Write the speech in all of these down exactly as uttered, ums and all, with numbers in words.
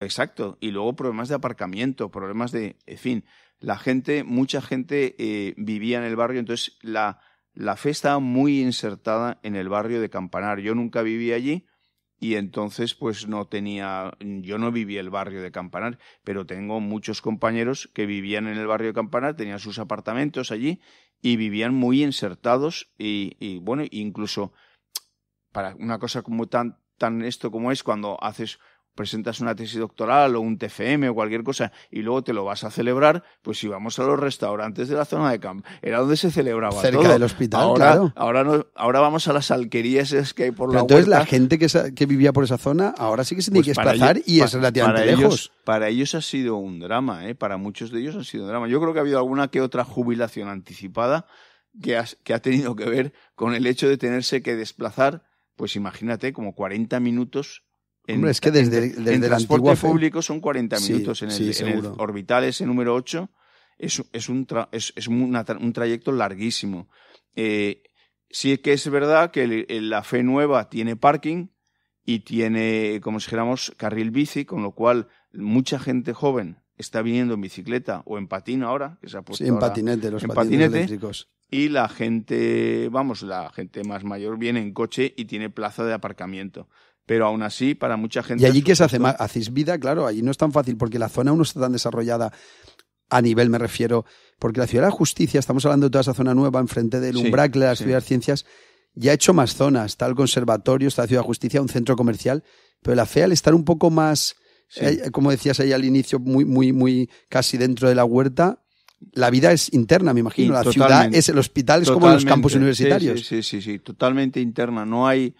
Exacto, y luego problemas de aparcamiento, problemas de, en fin, la gente, mucha gente eh, vivía en el barrio, entonces la, la fe estaba muy insertada en el barrio de Campanar. Yo nunca viví allí y entonces pues no tenía, yo no viví el barrio de Campanar, pero tengo muchos compañeros que vivían en el barrio de Campanar, tenían sus apartamentos allí y vivían muy insertados y, y bueno, incluso para una cosa como tan, tan esto como es cuando haces... presentas una tesis doctoral o un T F M o cualquier cosa y luego te lo vas a celebrar, pues si vamos a los restaurantes de la zona de Camp, era donde se celebraba cerca todo. Del hospital, ahora, claro. Ahora, no, ahora vamos a las alquerías esas que hay por Pero la entonces huerta. La gente que, que vivía por esa zona ahora sí que se tiene pues que desplazar ellos, y es relativamente para lejos. Ellos, para ellos ha sido un drama, ¿eh? Para muchos de ellos ha sido un drama. Yo creo que ha habido alguna que otra jubilación anticipada que, has, que ha tenido que ver con el hecho de tenerse que desplazar, pues imagínate, como cuarenta minutos. En, Hombre, es que desde, desde, desde el transporte público son cuarenta minutos, sí, en, el, sí, en el orbital ese número ocho es, es, un, tra es, es una tra un trayecto larguísimo. Eh, sí que es verdad que el, el, la Fe Nueva tiene parking y tiene, como dijéramos, carril bici, con lo cual mucha gente joven está viniendo en bicicleta o en patín ahora, que se ha puesto sí, en patinete, los en patines patinete, eléctricos. Y la gente, vamos, la gente más mayor viene en coche y tiene plaza de aparcamiento. Pero aún así, para mucha gente... Y allí que se hace más, hacéis vida, claro, allí no es tan fácil, porque la zona aún no está tan desarrollada a nivel, me refiero, porque la Ciudad de la Justicia, estamos hablando de toda esa zona nueva, enfrente del Umbracle, la Ciudad de las Ciencias, ya ha hecho más zonas, está el conservatorio, está la Ciudad de la Justicia, un centro comercial, pero la Fe al estar un poco más, sí. eh, como decías ahí al inicio, muy, muy, muy casi dentro de la huerta, la vida es interna, me imagino, y la ciudad es el hospital, es como en los campus universitarios. Sí, sí, sí, sí, sí, totalmente interna, no hay...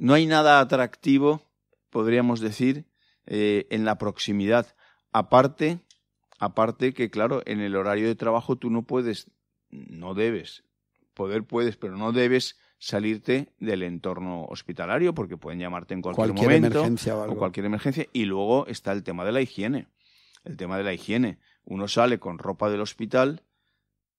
No hay nada atractivo, podríamos decir, eh, en la proximidad. Aparte, aparte que, claro, en el horario de trabajo tú no puedes, no debes, poder puedes, pero no debes salirte del entorno hospitalario porque pueden llamarte en cualquier, cualquier momento emergencia o, algo. o cualquier emergencia. Y luego está el tema de la higiene. El tema de la higiene. Uno sale con ropa del hospital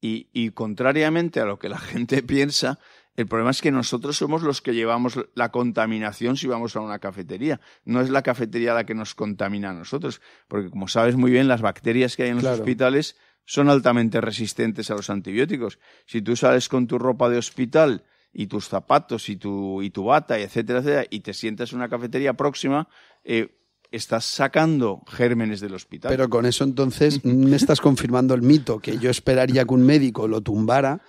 y, y contrariamente a lo que la gente piensa, el problema es que nosotros somos los que llevamos la contaminación si vamos a una cafetería. No es la cafetería la que nos contamina a nosotros, porque como sabes muy bien, las bacterias que hay en los claro. hospitales son altamente resistentes a los antibióticos. Si tú sales con tu ropa de hospital y tus zapatos y tu, y tu bata, y etcétera, etcétera, y te sientas en una cafetería próxima... Eh, estás sacando gérmenes del hospital. Pero con eso entonces me estás confirmando el mito, que yo esperaría que un médico lo tumbara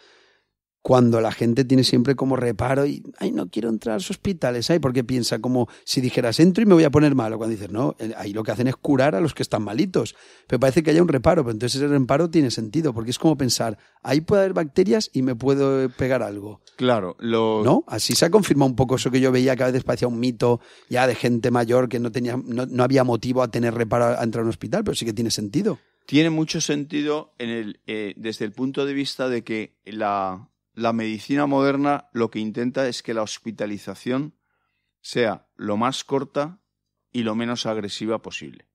cuando la gente tiene siempre como reparo y ay, no quiero entrar a los hospitales, ay, porque piensa como si dijeras entro y me voy a poner malo, cuando dices no, ahí lo que hacen es curar a los que están malitos, pero parece que haya un reparo, pero entonces ese reparo tiene sentido, porque es como pensar, ahí puede haber bacterias y me puedo pegar algo. Claro, lo... ¿no? Así se ha confirmado un poco eso que yo veía, que a veces parecía un mito ya de gente mayor que no tenía, no, no había motivo a tener reparo a entrar a un hospital, pero sí que tiene sentido. Tiene mucho sentido en el, eh, desde el punto de vista de que la... La medicina moderna lo que intenta es que la hospitalización sea lo más corta y lo menos agresiva posible.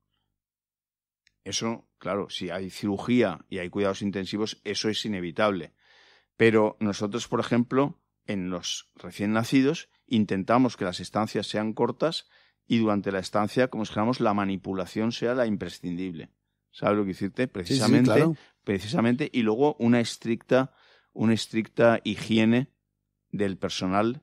Eso, claro, si hay cirugía y hay cuidados intensivos, eso es inevitable. Pero nosotros, por ejemplo, en los recién nacidos, intentamos que las estancias sean cortas y durante la estancia, como dijéramos, la manipulación sea la imprescindible. ¿Sabes lo que decirte? Precisamente, sí, sí, claro. precisamente, y luego una estricta... una estricta higiene del personal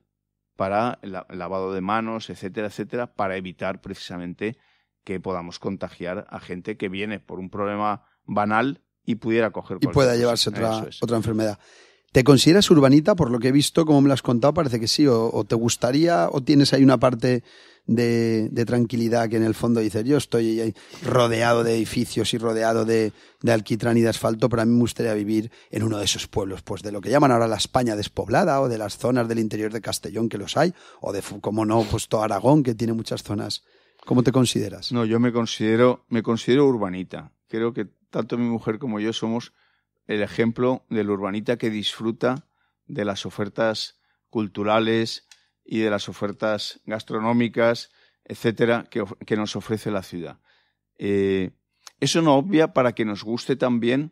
para el lavado de manos, etcétera, etcétera, para evitar precisamente que podamos contagiar a gente que viene por un problema banal y pudiera coger cualquier cosa. Y pueda llevarse otra, es. otra enfermedad. ¿Te consideras urbanita? Por lo que he visto, como me lo has contado, parece que sí. O, o te gustaría, o tienes ahí una parte de, de tranquilidad que en el fondo dices, yo estoy ahí rodeado de edificios y rodeado de, de alquitrán y de asfalto, pero a mí me gustaría vivir en uno de esos pueblos, pues de lo que llaman ahora la España despoblada, o de las zonas del interior de Castellón, que los hay, o de, como no, pues todo Aragón, que tiene muchas zonas. ¿Cómo te consideras? No, yo me considero, me considero urbanita. Creo que tanto mi mujer como yo somos... el ejemplo del urbanita que disfruta de las ofertas culturales y de las ofertas gastronómicas, etcétera, que, que nos ofrece la ciudad. Eh, eso no obvia para que nos guste también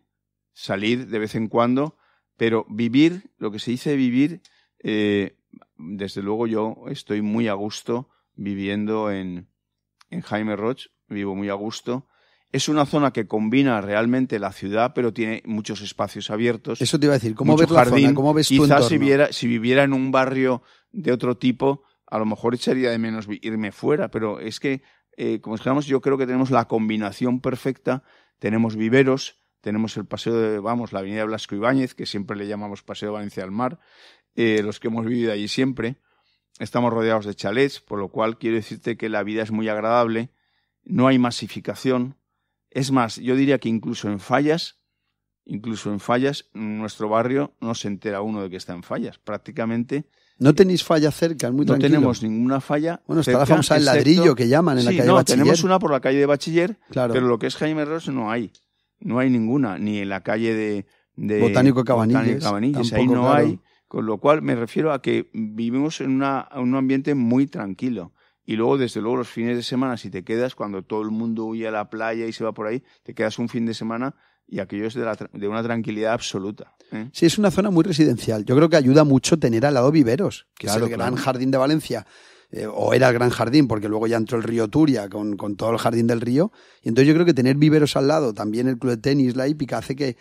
salir de vez en cuando, pero vivir, lo que se dice vivir, eh, desde luego yo estoy muy a gusto viviendo en, en Jaime Roche, vivo muy a gusto. Es una zona que combina realmente la ciudad, pero tiene muchos espacios abiertos. Eso te iba a decir, ¿cómo ves la zona? ¿Cómo ves tu entorno? Quizás si viviera, si viviera en un barrio de otro tipo, a lo mejor echaría de menos irme fuera, pero es que, eh, como dijéramos, yo creo que tenemos la combinación perfecta. Tenemos viveros, tenemos el paseo de, vamos, la avenida Blasco Ibáñez, que siempre le llamamos Paseo Valencia al Mar, eh, los que hemos vivido allí siempre. Estamos rodeados de chalets, por lo cual quiero decirte que la vida es muy agradable, no hay masificación. Es más, yo diría que incluso en Fallas, incluso en Fallas, nuestro barrio no se entera uno de que está en Fallas. Prácticamente. No tenéis falla cerca, es muy tranquilo. No tenemos ninguna falla. Bueno, está cerca, la famosa excepto, el ladrillo que llaman en sí, la calle no, Bachiller. Sí, tenemos una por la calle de Bachiller, claro. Pero lo que es Jaime Roche no hay. No hay ninguna, ni en la calle de, de Botánico Cabanilles. Botánico Cabanilles tampoco, ahí no claro. hay. Con lo cual me refiero a que vivimos en una, un ambiente muy tranquilo. Y luego, desde luego, los fines de semana, si te quedas, cuando todo el mundo huye a la playa y se va por ahí, te quedas un fin de semana y aquello es de, la, de una tranquilidad absoluta. ¿eh? Sí, es una zona muy residencial. Yo creo que ayuda mucho tener al lado viveros, que claro, es el claro. gran jardín de Valencia, eh, o era el gran jardín, porque luego ya entró el río Turia con, con todo el jardín del río. Y entonces yo creo que tener viveros al lado, también el club de tenis, la hípica, hace que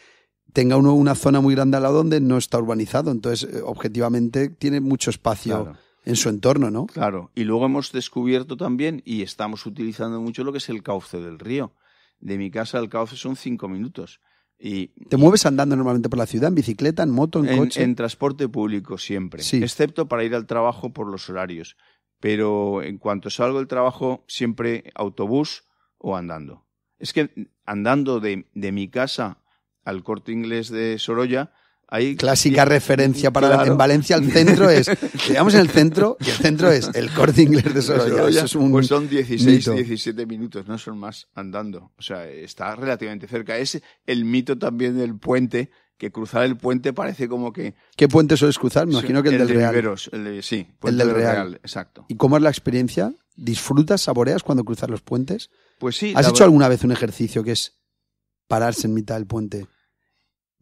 tenga uno una zona muy grande al lado donde no está urbanizado. Entonces, eh, objetivamente, tiene mucho espacio. Claro. En su entorno, ¿no? Claro. Y luego hemos descubierto también, y estamos utilizando mucho, lo que es el cauce del río. De mi casa al cauce son cinco minutos. Y, ¿Te y, mueves andando normalmente por la ciudad? ¿En bicicleta, en moto, en, en coche? En transporte público siempre. Sí. Excepto para ir al trabajo por los horarios. Pero en cuanto salgo del trabajo, siempre autobús o andando. Es que andando de, de mi casa al Corte Inglés de Sorolla... Ahí, Clásica y, referencia para claro. en Valencia el centro es, llegamos en el centro y el centro es el Corte Inglés de Sorolla. Eso es un pues son dieciséis, diecisiete minutos, no son más andando. O sea, está relativamente cerca. Es el mito también del puente, que cruzar el puente parece como que... ¿Qué puente sueles cruzar? Me imagino que el, el del de Real. Viveros, el de, sí, el del, del Real. Real, exacto. ¿Y cómo es la experiencia? ¿Disfrutas, saboreas cuando cruzas los puentes? Pues sí. ¿Has hecho verdad. alguna vez un ejercicio que es pararse en mitad del puente?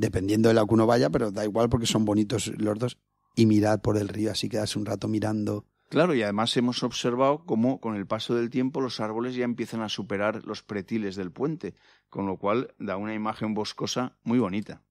Dependiendo de la que uno vaya, pero da igual porque son bonitos los dos, y mirad por el río, así quedarse un rato mirando. Claro, y además hemos observado cómo con el paso del tiempo los árboles ya empiezan a superar los pretiles del puente, con lo cual da una imagen boscosa muy bonita.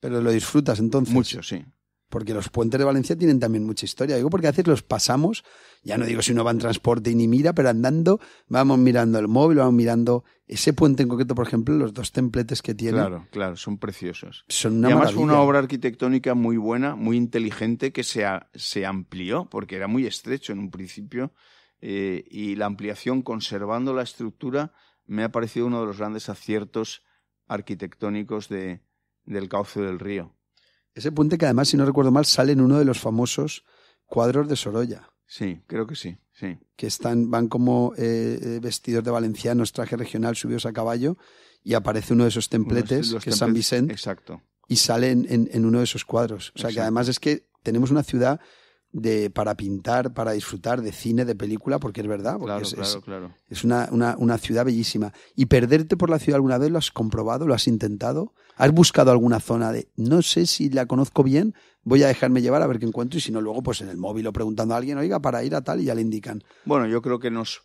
Pero lo disfrutas entonces. Mucho, sí. Porque los puentes de Valencia tienen también mucha historia. Digo, porque a veces los pasamos, ya no digo si uno va en transporte y ni mira, pero andando vamos mirando el móvil, vamos mirando... Ese puente en concreto, por ejemplo, los dos templetes que tiene... Claro, claro, son preciosos. Son una y además maravilla. Fue una obra arquitectónica muy buena, muy inteligente, que se, a, se amplió, porque era muy estrecho en un principio, eh, y la ampliación, conservando la estructura, me ha parecido uno de los grandes aciertos arquitectónicos de, del cauce del río. Ese puente que además, si no recuerdo mal, sale en uno de los famosos cuadros de Sorolla. Sí, creo que sí. Sí. Que están, van como eh, vestidos de valencianos, traje regional, subidos a caballo, y aparece uno de esos templetes, uno, que es San Vicente, exacto. y sale en, en, en uno de esos cuadros. O sea, exacto. que además es que tenemos una ciudad de para pintar, para disfrutar de cine, de película, porque es verdad, porque claro, es, claro, es, claro. es una, una, una ciudad bellísima. ¿Y perderte por la ciudad alguna vez lo has comprobado, lo has intentado? ¿Has buscado alguna zona de, no sé si la conozco bien, voy a dejarme llevar a ver qué encuentro? Y si no, luego pues en el móvil o preguntando a alguien, oiga, para ir a tal, y ya le indican. Bueno, yo creo que nos,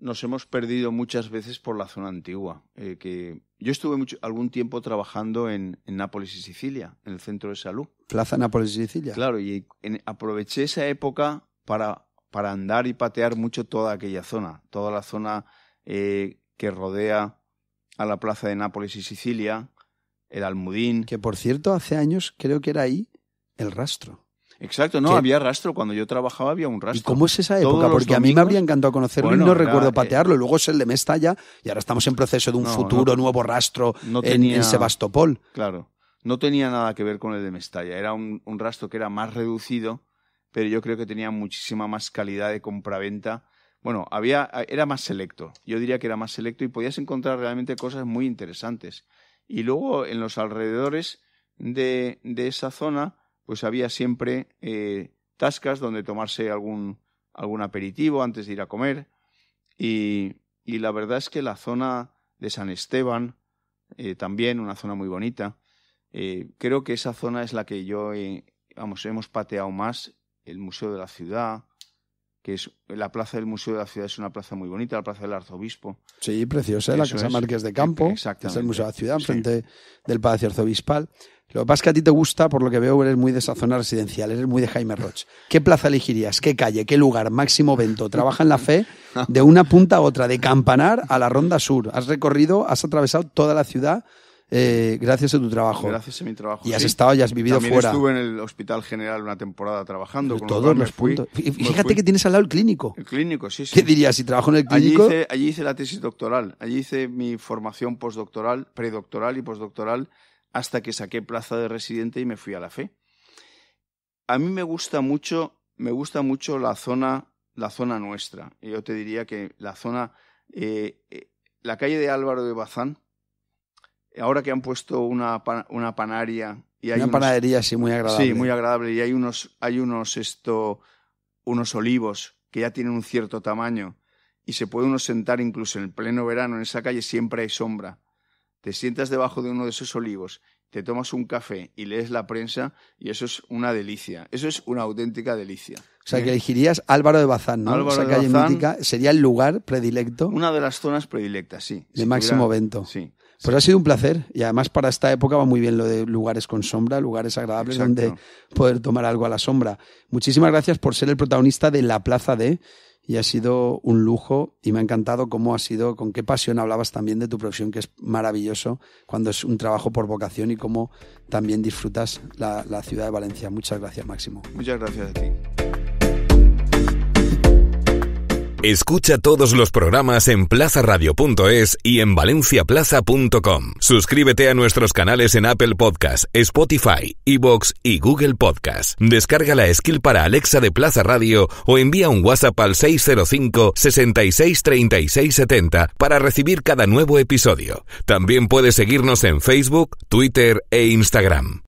nos hemos perdido muchas veces por la zona antigua. Eh, que yo estuve mucho, algún tiempo trabajando en, en Nápoles y Sicilia, en el centro de salud. Plaza Nápoles y Sicilia. Claro, y en, aproveché esa época para, para andar y patear mucho toda aquella zona, toda la zona eh, que rodea a la Plaza de Nápoles y Sicilia, el Almudín. Que, por cierto, hace años creo que era ahí el rastro. Exacto, no, ¿Qué? había rastro. Cuando yo trabajaba había un rastro. ¿Y cómo es esa época? Porque domingos, a mí me habría encantado conocerlo bueno, y no era, recuerdo patearlo. Luego es el de Mestalla y ahora estamos en proceso de un no, futuro no, nuevo rastro no tenía, en, en Sebastopol. Claro, no tenía nada que ver con el de Mestalla. Era un, un rastro que era más reducido, pero yo creo que tenía muchísima más calidad de compraventa. Bueno, había, era más selecto. Yo diría que era más selecto y podías encontrar realmente cosas muy interesantes. Y luego en los alrededores de, de esa zona... pues había siempre eh, tascas donde tomarse algún, algún aperitivo antes de ir a comer. Y, y la verdad es que la zona de San Esteban, eh, también una zona muy bonita, eh, creo que esa zona es la que yo, eh, vamos, hemos pateado más, el Museo de la Ciudad, que es la plaza del Museo de la Ciudad, es una plaza muy bonita, la plaza del Arzobispo. Sí, preciosa, la Casa Márquez de Campo, exactamente, es el Museo de la Ciudad, enfrente sí. del Palacio Arzobispal. Lo que pasa es que a ti te gusta, por lo que veo, eres muy de esa zona residencial, eres muy de Jaime Roche. ¿Qué plaza elegirías? ¿Qué calle? ¿Qué lugar? Máximo Vento, trabaja en la fe, de una punta a otra, de Campanar a la Ronda Sur. Has recorrido, has atravesado toda la ciudad, Eh, gracias a tu trabajo. Gracias a mi trabajo. Y has sí. estado, y has vivido También fuera. También estuve en el Hospital General una temporada trabajando. Con todos los puntos. Fui, Fíjate fui. que tienes al lado el Clínico. El Clínico, sí, sí. ¿Qué dirías si trabajo en el Clínico? Allí hice, allí hice la tesis doctoral. Allí hice mi formación postdoctoral, predoctoral y postdoctoral, hasta que saqué plaza de residente y me fui a la fe. A mí me gusta mucho, me gusta mucho la zona, la zona nuestra. Yo te diría que la zona, eh, eh, la calle de Álvaro de Bazán. Ahora que han puesto una, pan, una panaria y hay una unos, panadería sí muy agradable. Sí, muy agradable, y hay unos hay unos esto unos olivos que ya tienen un cierto tamaño y se puede uno sentar incluso en el pleno verano en esa calle, siempre hay sombra. Te sientas debajo de uno de esos olivos, te tomas un café y lees la prensa y eso es una delicia. Eso es una auténtica delicia. O sea, que elegirías Álvaro de Bazán, ¿no? Álvaro esa calle de Bazán, mítica, sería el lugar predilecto. Una de las zonas predilectas, sí. De si Máximo tuviera, Vento. Sí. Pues ha sido un placer, y además para esta época va muy bien lo de lugares con sombra, lugares agradables Exacto. donde poder tomar algo a la sombra. Muchísimas gracias por ser el protagonista de La Plaza de, y ha sido un lujo y me ha encantado cómo ha sido, con qué pasión hablabas también de tu profesión, que es maravilloso cuando es un trabajo por vocación y cómo también disfrutas la, la ciudad de Valencia. Muchas gracias, Máximo. Muchas gracias a ti. Escucha todos los programas en plaza radio punto es y en valencia plaza punto com. Suscríbete a nuestros canales en Apple Podcasts, Spotify, iVoox y Google Podcasts. Descarga la skill para Alexa de Plaza Radio o envía un WhatsApp al seis cero cinco, sesenta y seis, treinta y seis, setenta para recibir cada nuevo episodio. También puedes seguirnos en Facebook, Twitter e Instagram.